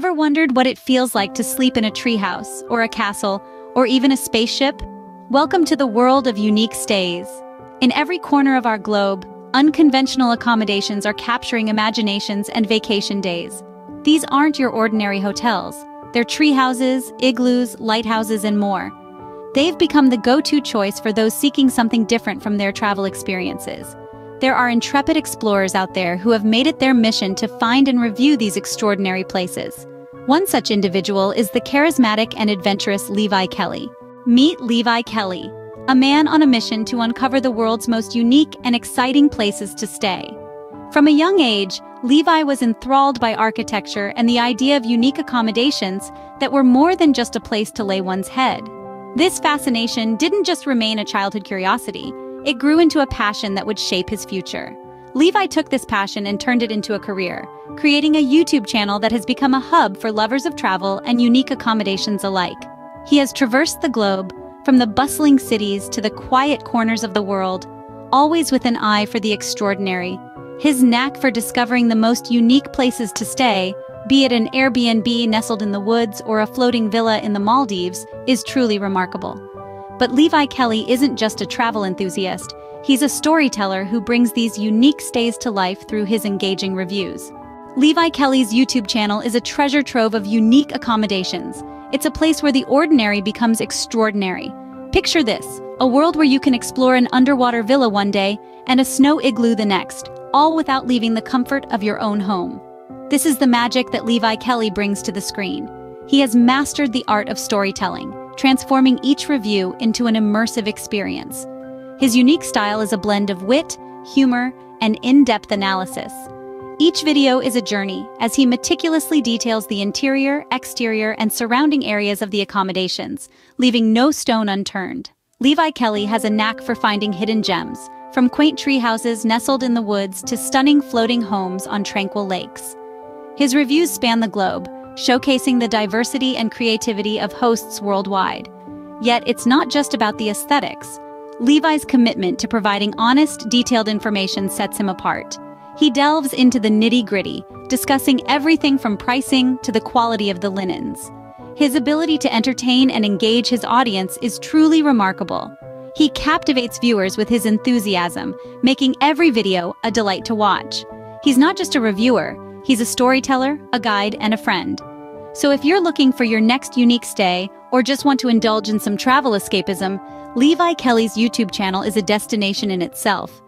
Ever wondered what it feels like to sleep in a treehouse, or a castle, or even a spaceship? Welcome to the world of unique stays. In every corner of our globe, unconventional accommodations are capturing imaginations and vacation days. These aren't your ordinary hotels. They're treehouses, igloos, lighthouses, and more. They've become the go-to choice for those seeking something different from their travel experiences. There are intrepid explorers out there who have made it their mission to find and review these extraordinary places. One such individual is the charismatic and adventurous Levi Kelly. Meet Levi Kelly, a man on a mission to uncover the world's most unique and exciting places to stay. From a young age, Levi was enthralled by architecture and the idea of unique accommodations that were more than just a place to lay one's head. This fascination didn't just remain a childhood curiosity, it grew into a passion that would shape his future. Levi took this passion and turned it into a career, creating a YouTube channel that has become a hub for lovers of travel and unique accommodations alike. He has traversed the globe, from the bustling cities to the quiet corners of the world, always with an eye for the extraordinary. His knack for discovering the most unique places to stay, be it an Airbnb nestled in the woods or a floating villa in the Maldives, is truly remarkable. But Levi Kelly isn't just a travel enthusiast, he's a storyteller who brings these unique stays to life through his engaging reviews. Levi Kelly's YouTube channel is a treasure trove of unique accommodations. It's a place where the ordinary becomes extraordinary. Picture this, a world where you can explore an underwater villa one day and a snow igloo the next, all without leaving the comfort of your own home. This is the magic that Levi Kelly brings to the screen. He has mastered the art of storytelling, transforming each review into an immersive experience. His unique style is a blend of wit, humor, and in-depth analysis. Each video is a journey, as he meticulously details the interior, exterior, and surrounding areas of the accommodations, leaving no stone unturned. Levi Kelly has a knack for finding hidden gems, from quaint treehouses nestled in the woods to stunning floating homes on tranquil lakes. His reviews span the globe, showcasing the diversity and creativity of hosts worldwide. Yet it's not just about the aesthetics. Levi's commitment to providing honest, detailed information sets him apart. He delves into the nitty-gritty, discussing everything from pricing to the quality of the linens. His ability to entertain and engage his audience is truly remarkable. He captivates viewers with his enthusiasm, making every video a delight to watch. He's not just a reviewer, he's a storyteller, a guide, and a friend. So if you're looking for your next unique stay or just want to indulge in some travel escapism, Levi Kelly's YouTube channel is a destination in itself.